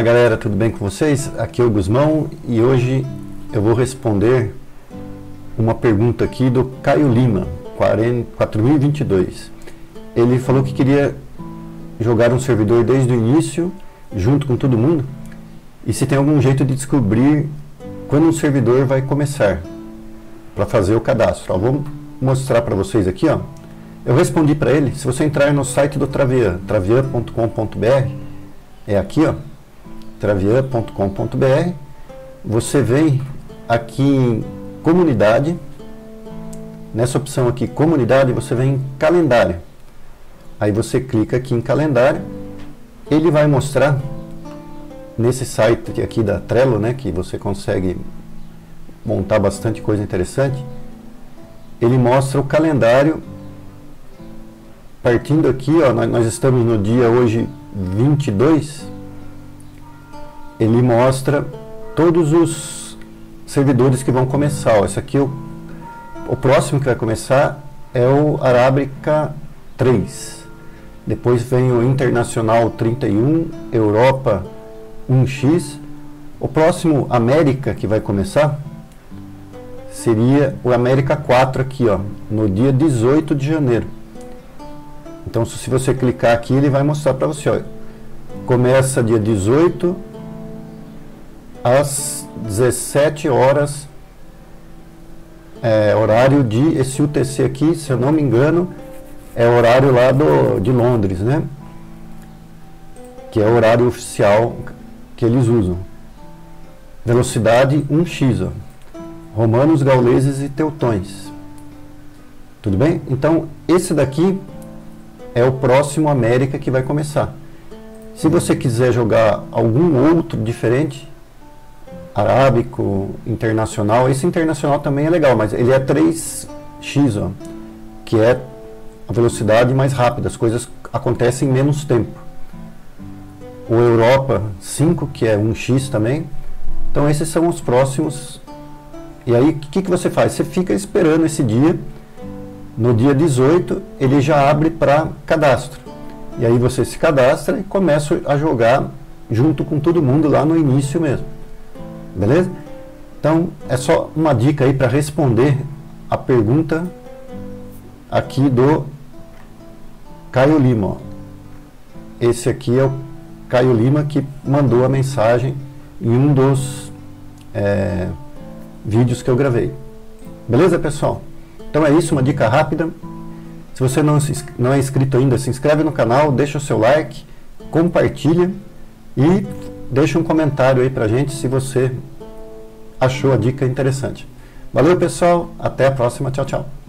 Olá galera, tudo bem com vocês? Aqui é o Gusmão e hoje eu vou responder uma pergunta aqui do Caio Lima, 4022. Ele falou que queria jogar um servidor desde o início, junto com todo mundo, e se tem algum jeito de descobrir quando um servidor vai começar para fazer o cadastro. Ó, vou mostrar para vocês aqui, ó. Eu respondi para ele. Se você entrar no site do Travian, travian.com.br, é aqui, ó, travian.com.br, você vem aqui em comunidade, nessa opção aqui, comunidade, você vem em calendário. Aí você clica aqui em calendário, ele vai mostrar nesse site aqui da Trello, né, que você consegue montar bastante coisa interessante. Ele mostra o calendário partindo aqui, ó, nós estamos no dia hoje 22. Ele mostra todos os servidores que vão começar. Ó, esse aqui, o próximo que vai começar é o Arábica 3. Depois vem o Internacional 31, Europa 1X. O próximo, América, que vai começar, seria o América 4 aqui, ó, no dia 18 de janeiro. Então, se você clicar aqui, ele vai mostrar para você, ó, começa dia 18... às 17 horas, horário de esse UTC aqui, se eu não me engano, é horário lá de Londres, né? Que é o horário oficial que eles usam. Velocidade 1x, ó. Romanos, gauleses e teutões. Tudo bem? Então, esse daqui é o próximo América que vai começar. Se você quiser jogar algum outro diferente, arábico, internacional, esse internacional também é legal, mas ele é 3x, ó, que é a velocidade mais rápida, as coisas acontecem em menos tempo. O Europa 5, que é 1x também. Então esses são os próximos. E aí o que você faz? Você fica esperando esse dia. No dia 18 ele já abre para cadastro, e aí você se cadastra e começa a jogar junto com todo mundo lá no início mesmo. Beleza? Então é só uma dica aí para responder a pergunta aqui do Caio Lima, ó. Esse aqui é o Caio Lima que mandou a mensagem em um dos vídeos que eu gravei. Beleza, pessoal? Então é isso, uma dica rápida. Se você não é inscrito ainda, se inscreve no canal, deixa o seu like, compartilha e deixa um comentário aí pra gente se você achou a dica interessante. Valeu, pessoal. Até a próxima. Tchau, tchau.